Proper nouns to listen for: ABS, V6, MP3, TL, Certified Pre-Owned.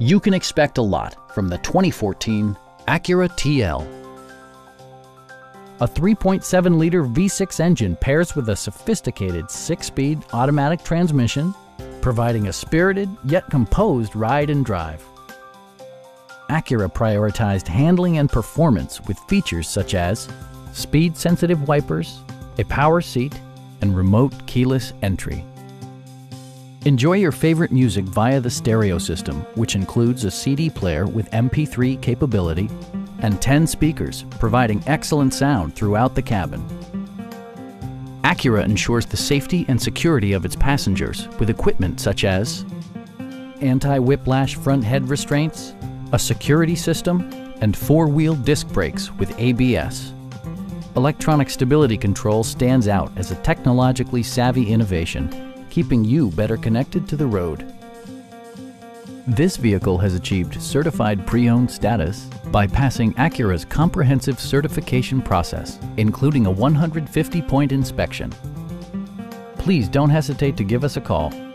You can expect a lot from the 2014 Acura TL. A 3.7-liter V6 engine pairs with a sophisticated 6-speed automatic transmission, providing a spirited yet composed ride and drive. Acura prioritized handling and performance with features such as speed-sensitive wipers, a power seat, and remote keyless entry. Enjoy your favorite music via the stereo system, which includes a CD player with MP3 capability and 10 speakers, providing excellent sound throughout the cabin. Acura ensures the safety and security of its passengers with equipment such as anti-whiplash front head restraints, a security system, and four-wheel disc brakes with ABS. Electronic stability control stands out as a technologically savvy innovation, keeping you better connected to the road. This vehicle has achieved certified pre-owned status by passing Acura's comprehensive certification process, including a 150-point inspection. Please don't hesitate to give us a call.